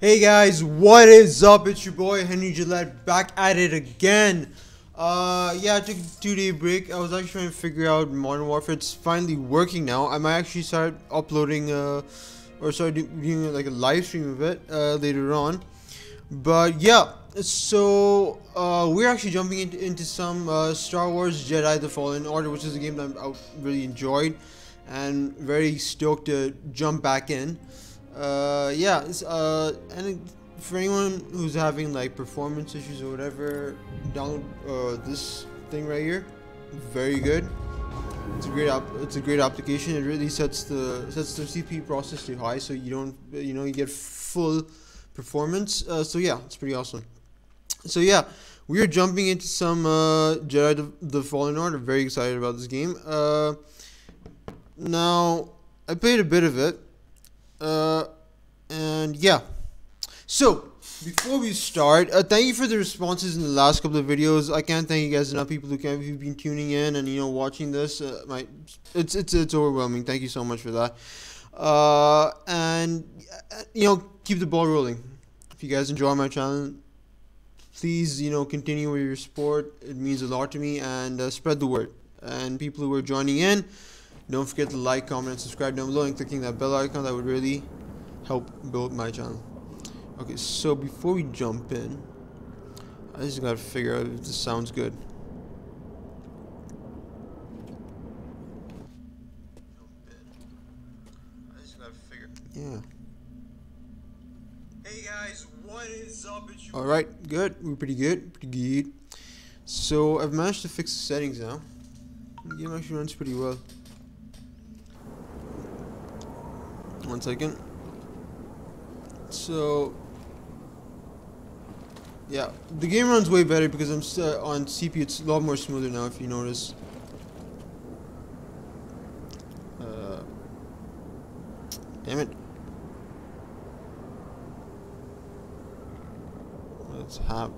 Hey guys, what is up? It's your boy Henry Gillette back at it again. Yeah, I took a 2-day break. I was actually trying to figure out Modern Warfare. It's finally working now. I might actually start uploading or start doing like a live stream of it later on. But yeah, so we're actually jumping into some Star Wars Jedi The Fallen Order, which is a game that I really enjoyed and very stoked to jump back in. Yeah, and for anyone who's having like performance issues or whatever, download this thing right here. Very good. It's a great application. It really sets the CPU process too high, so you get full performance. So yeah, it's pretty awesome. So yeah, we are jumping into some Jedi The Fallen Order. Very excited about this game. Now I played a bit of it. And yeah, so before we start, thank you for the responses in the last couple of videos. I can't thank you guys enough, people who've been tuning in and watching this. It's overwhelming. Thank you so much for that. And keep the ball rolling. If you guys enjoy my channel, please continue with your support. It means a lot to me. And spread the word. And people who are joining in, don't forget to like, comment, and subscribe down below, and clicking that bell icon. That would really help build my channel. Okay, so before we jump in, I just gotta figure out if this sounds good. Yeah. Hey guys, what is up? All right, good. We're pretty good. Pretty good. So I've managed to fix the settings now. The game actually runs pretty well. One second. So yeah, the game runs way better because I'm on CPU. It's a lot more smoother now, if you notice. Damn it. Let's have.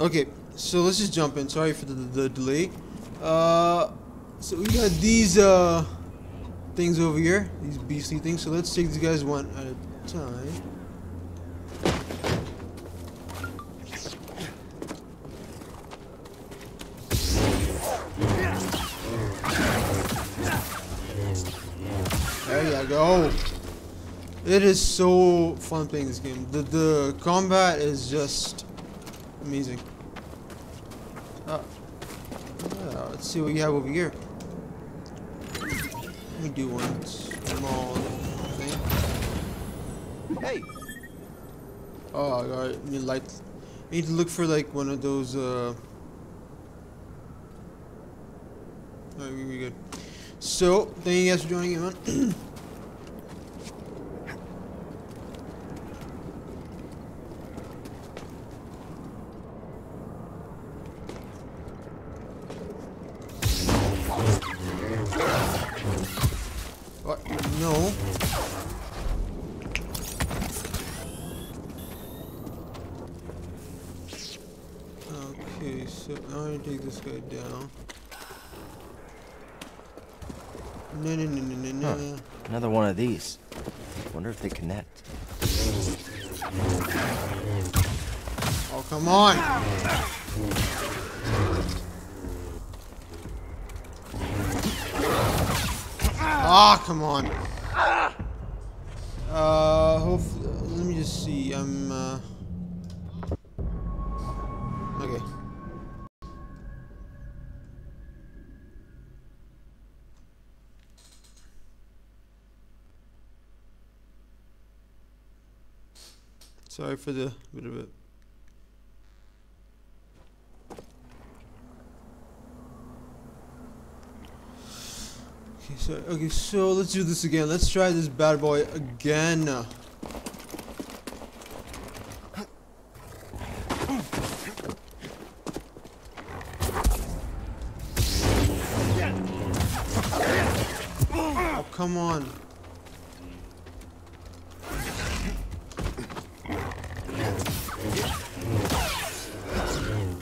Okay. So let's just jump in. Sorry for the delay. So we got these things over here, these beastly things. So let's take these guys one at a time. There you go. It is so fun playing this game. The combat is just amazing. Let's see what you have over here. Let me do one small thing. Hey! Oh, I got it. I need to look for like one of those. Alright, we're good. So, thank you guys for joining in, man. Another one of these. Wonder if they connect. Oh, come on! Ah, come on! Hopefully, let me just see. I'm okay. Sorry for the bit of it. Okay, so let's do this again. Let's try this bad boy again. Oh, come on.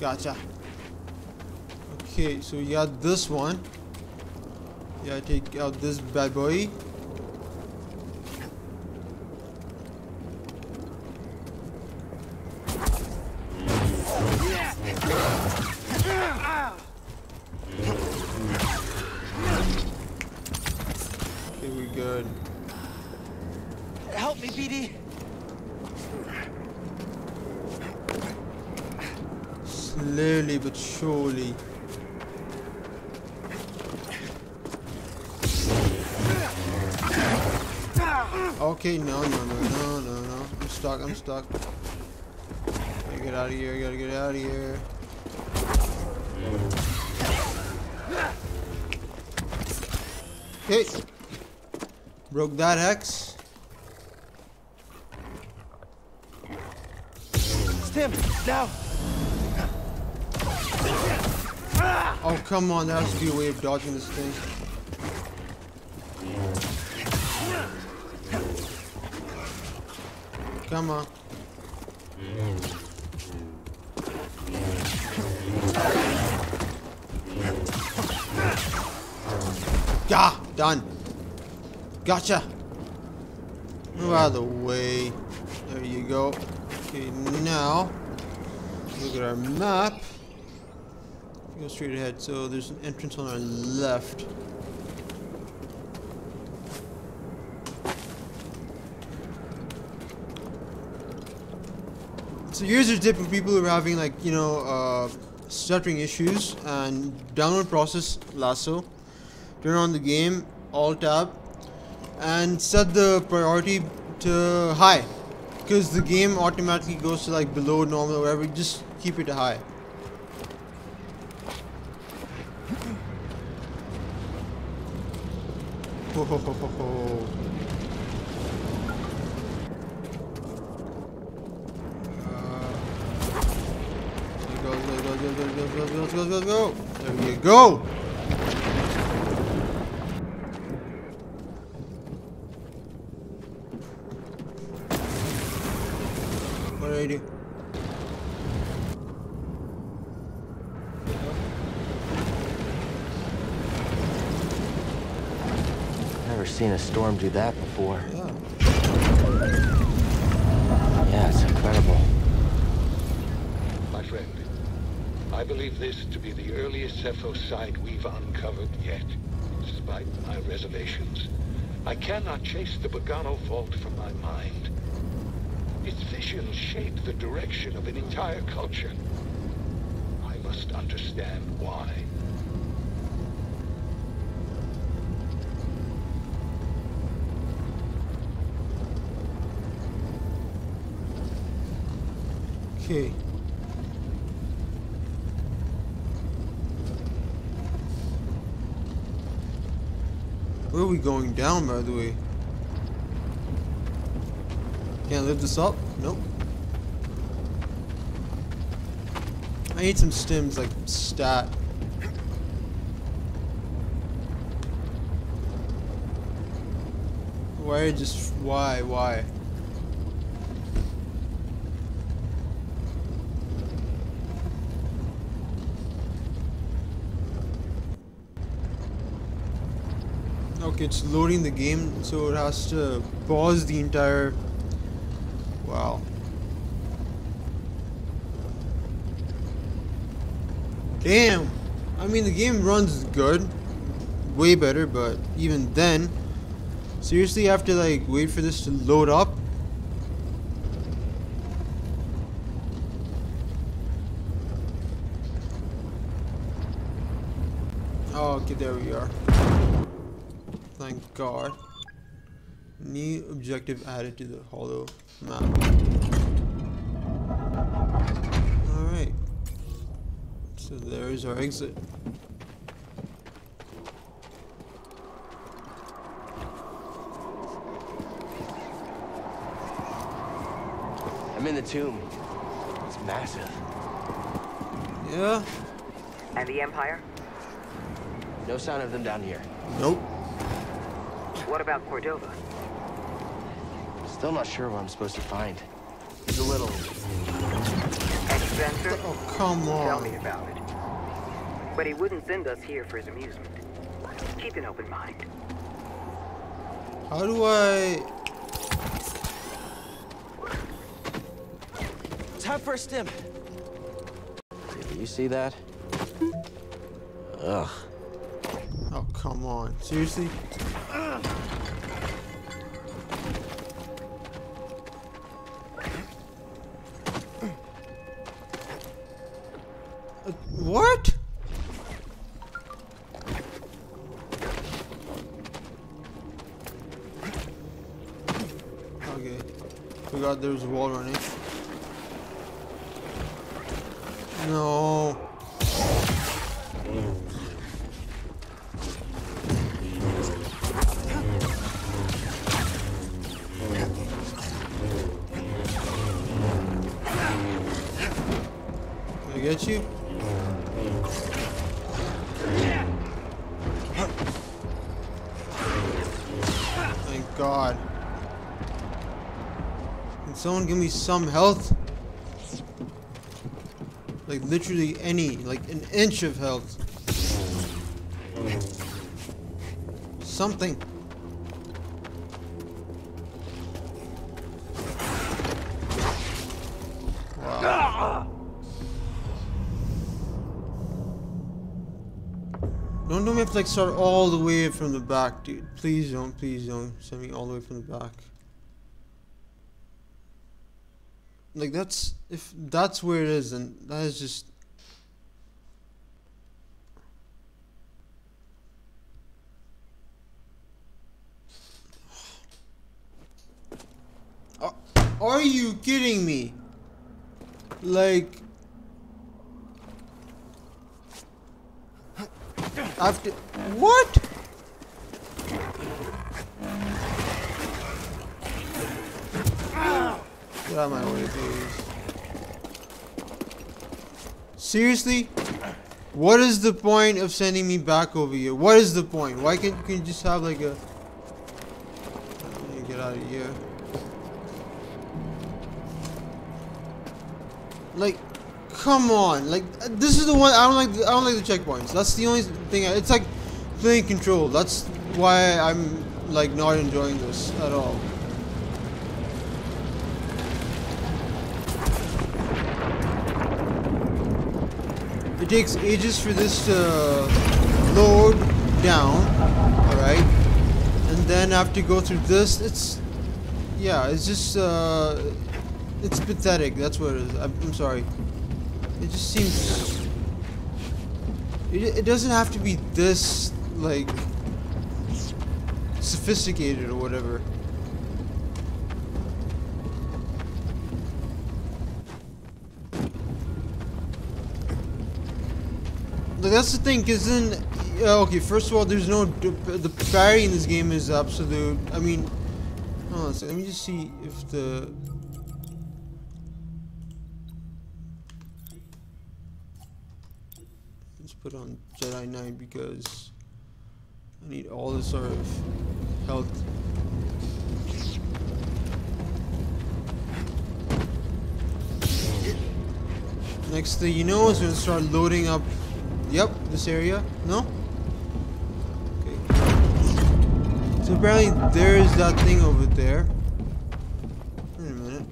Gotcha. Okay, so we got this one. Yeah, take out this bad boy. Okay, we good. Help me, BD. Slowly but surely. Okay, no. I'm stuck. Gotta get out of here, Okay. Broke that hex. Stim, now! Oh, come on, that has to be a way of dodging this thing. Come on. Gah! Done. Gotcha. Move out of the way. There you go. Okay, now look at our map. Go straight ahead. So there's an entrance on our left. So here's a tip for people who are having, like, you know, stuttering issues, and download Process Lasso, turn on the game, Alt tab, and set the priority to high, because the game automatically goes to like below normal or whatever. Just keep it to high. Ho, ho, ho, ho, ho. Go. There you go. Alrighty. Never seen a storm do that before. Yeah, it's incredible. My friend, I believe this to be the earliest Zeffo site we've uncovered yet, despite my reservations. I cannot chase the Bogano vault from my mind. Its visions shape the direction of an entire culture. I must understand why. Okay. Where are we going down, by the way? Can't lift this up? Nope. I need some stims, like, stat. Why? Okay, it's loading the game, so it has to pause the entire... Wow. Damn! I mean, the game runs good. Way better, but even then... Seriously, you have to, like, wait for this to load up? Oh, okay, there we are. Thank God. New objective added to the hollow map. Alright. So there is our exit. I'm in the tomb. It's massive. Yeah. And the Empire? No sign of them down here. Nope. What about Cordova? Still not sure what I'm supposed to find. It's a little... adventure? Oh, come on. Tell me about it. But he wouldn't send us here for his amusement. Keep an open mind. How do I? Time for a stim. You see that? Ugh. Oh, come on. Seriously? Ugh. What? Okay. Forgot there was a wall running. No. Did I get you? Thank God. Can someone give me some health? Like literally any, like an inch of health. Something. Wow. Don't do me if like start all the way from the back, dude. Please don't send me all the way from the back. Like that's, if that's where it is, and that is just are you kidding me? Like after what? Get out of my way, please. Seriously? What is the point of sending me back over here? What is the point? Why can't you just have like a... Let me get out of here. Like, come on. Like, this is the one... I don't like the checkpoints. That's the only thing. It's like playing Control. That's why I'm like not enjoying this at all. It takes ages for this to load down, alright, and then after you go through this, it's, yeah, it's just, it's pathetic, that's what it is, I'm sorry. It just seems, it doesn't have to be this, like, sophisticated or whatever. That's the thing, isn't okay. First of all, there's no the parry in this game is absolute. I mean, hold on a second, let me just see if the let's put on Jedi Knight because I need all this sort of health. Next thing you know, it's gonna start loading up. Yep, this area. No? Okay. So apparently there is that thing over there. Wait a minute.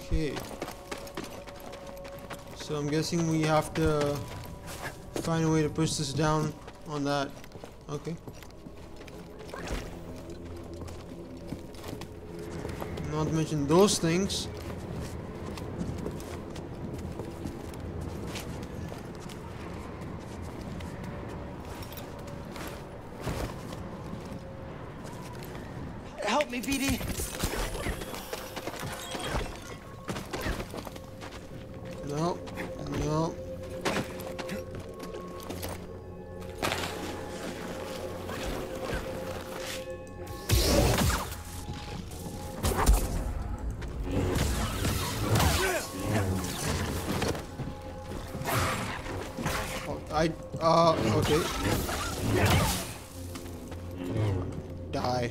Okay. So I'm guessing we have to find a way to push this down on that. Okay. Not to mention those things. Help me, BD. No. No. Okay. die.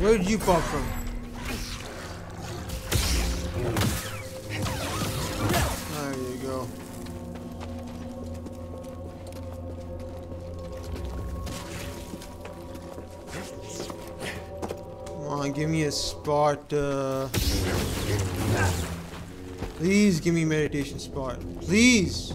Where did you fall from? There you go. Come on, give me a Sparta. Please give me meditation Sparta. Please!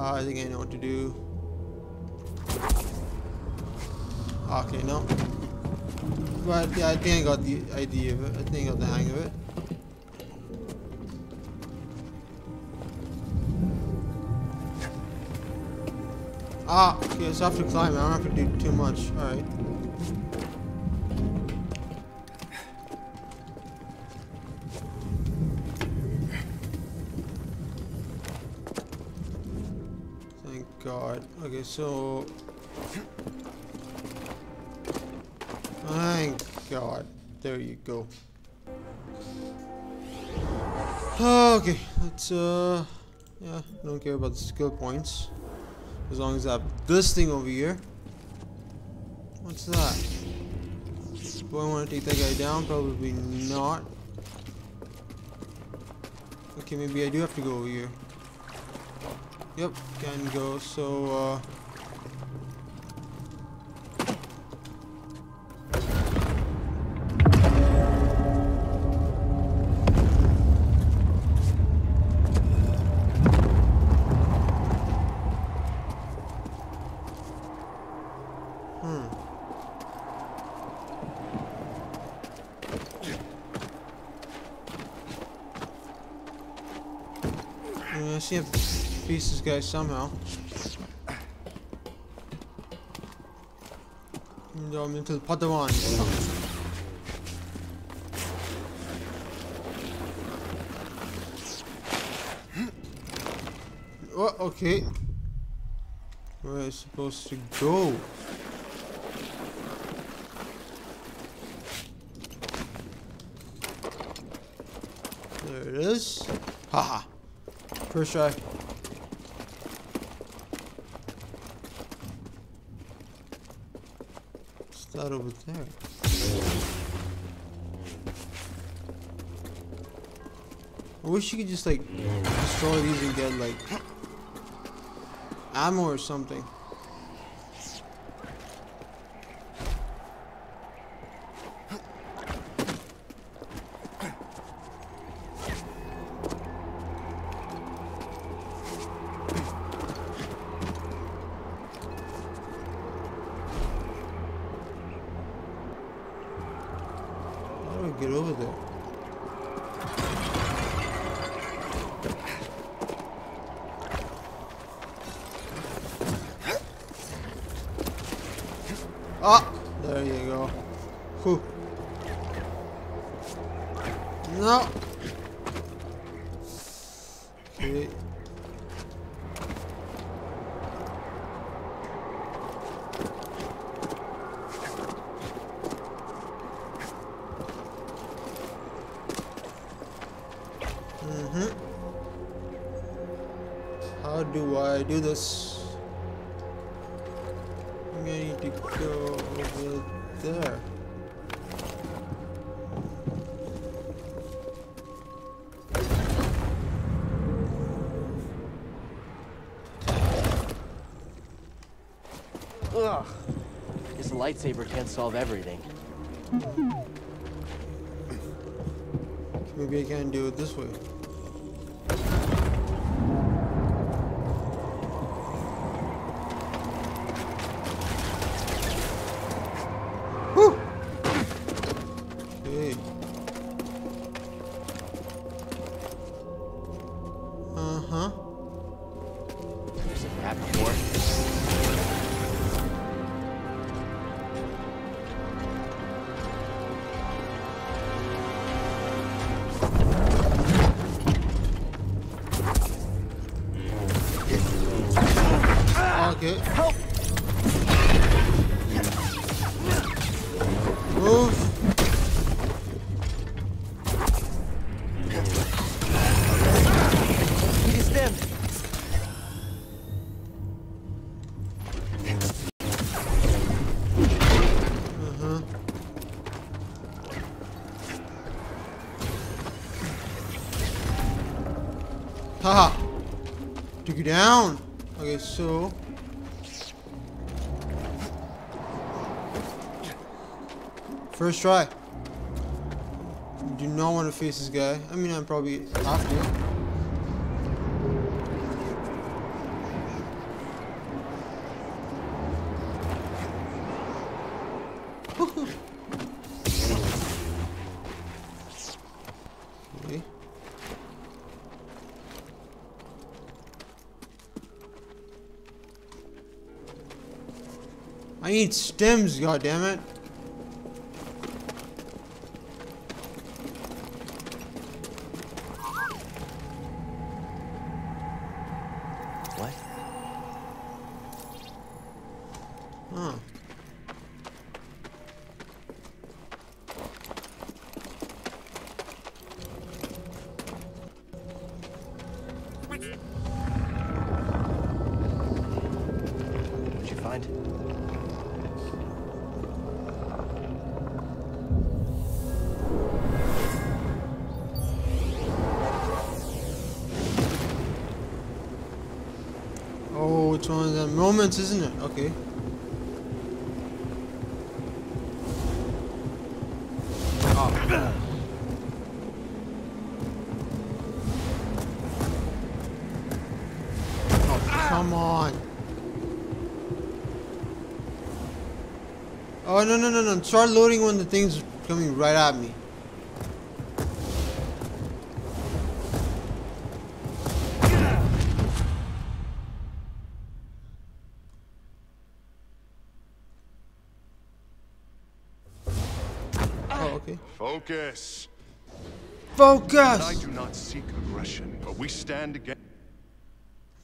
I think I know what to do. Okay, no. But I think I got the idea of it. I think I got the hang of it. Ah, okay, so I have to climb. I don't have to do too much. Alright. God. Okay, so thank God. There you go. Okay, let's yeah, don't care about the skill points. As long as I have this thing over here. What's that? Do I want to take that guy down? Probably not. Okay, maybe I do have to go over here. Yep, can go, so I see him. Piece this guy somehow. No, I'm into the Padawan. Oh, okay. Where am I supposed to go? There it is. Haha. First try. That over there. I wish you could just like destroy these and get like ammo or something. Get over there. Ah, there you go. Whew. No. Okay. How do I do this? I need to go over there. Ugh. This lightsaber can't solve everything. Maybe I can do it this way. huh? There's a grab before. Okay. Help! Move! It is them! Uh-huh. Haha! Took you down! Okay, so... First try. Do not want to face this guy. I mean, I'm probably after. Okay. I need stems, goddammit. Oh, it's one of the moments, isn't it? Okay. Oh. Oh, come on. Oh, no, no, no, no. Start loading when the thing's coming right at me. Focus. Focus. I do not seek aggression, but we stand against.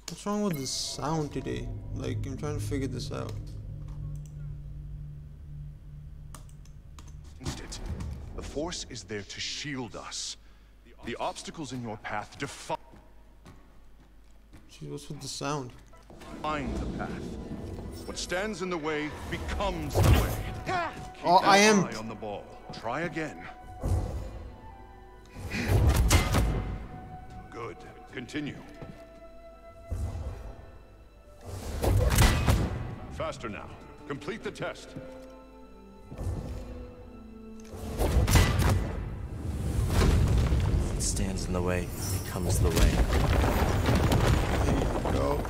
What's wrong with the sound today? Like, I'm trying to figure this out. The Force is there to shield us. The obstacles in your path defy. Jeez, what's with the sound? Find the path. What stands in the way becomes the way. Keep oh, I am on the ball. Try again. Good. Continue. Faster now. Complete the test. It stands in the way, becomes the way. There you go.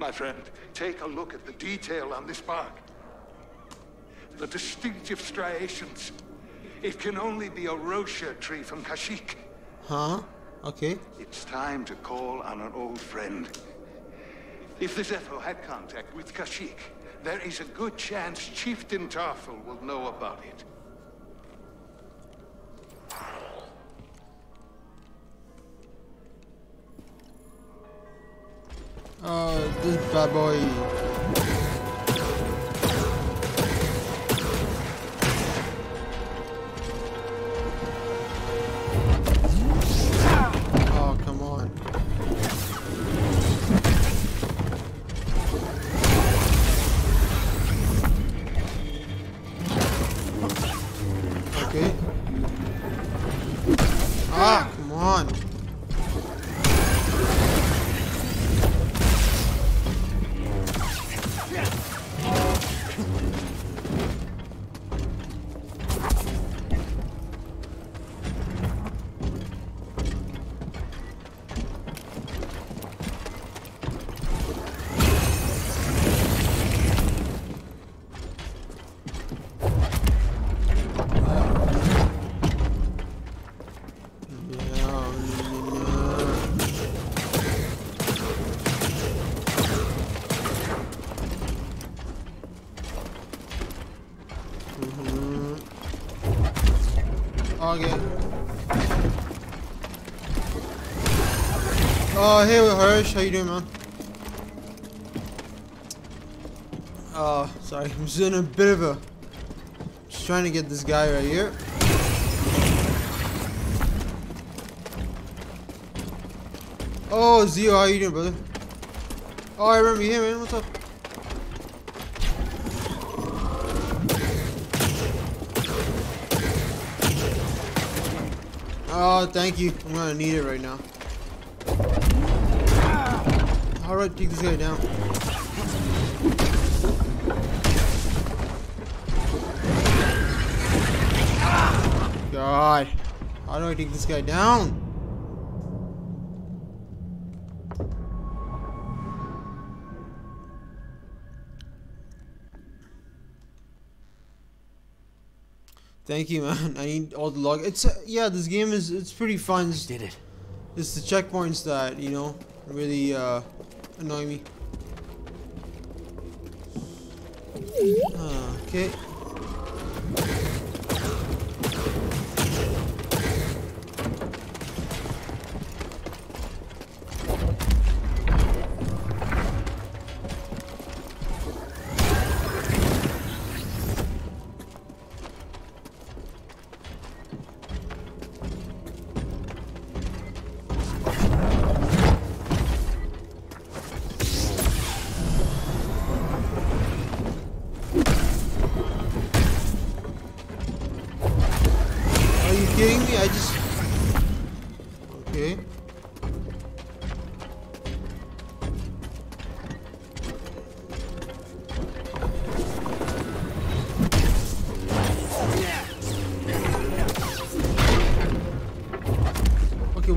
My friend, take a look at the detail on this bark. The distinctive striations. It can only be a Rosha tree from Kashyyyk. Huh? Okay. It's time to call on an old friend. If the Zeffo had contact with Kashyyyk, there is a good chance Chieftain Tarful will know about it. Oh, this bad boy. Oh, come on. Okay. Ah, come on. आगे। Oh, hey, Harsh, how you doing, man? Oh, sorry, I'm just in a bit of a... Just trying to get this guy right here. Oh, Zio, how you doing, brother? Oh, I remember you here, man. What's up? Oh, thank you. I'm gonna need it right now. All right, take this guy down. God, how do I take this guy down? Thank you, man. I need all the log. It's yeah, this game is pretty fun. I did it. It's the checkpoints that you know really annoy me. Okay.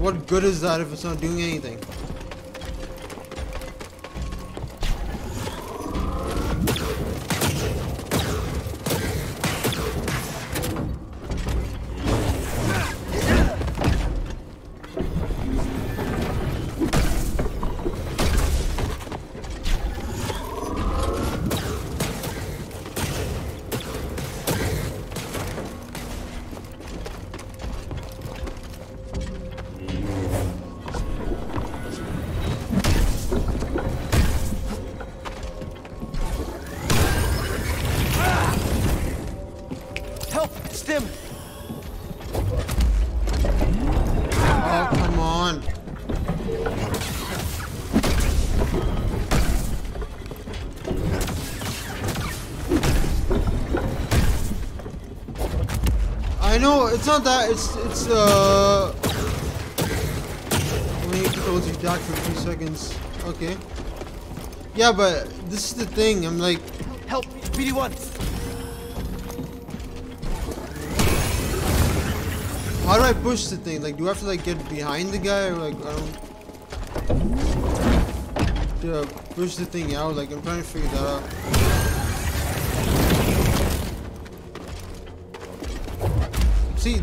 What good is that if it's not doing anything? No, it's not that. It's. Only controls you dock for 2 seconds. Okay. Yeah, but this is the thing. I'm like, help, BD-1. How do I push the thing? Like, do I have to like get behind the guy, or like I don't to push the thing out? Like, I'm trying to figure that out.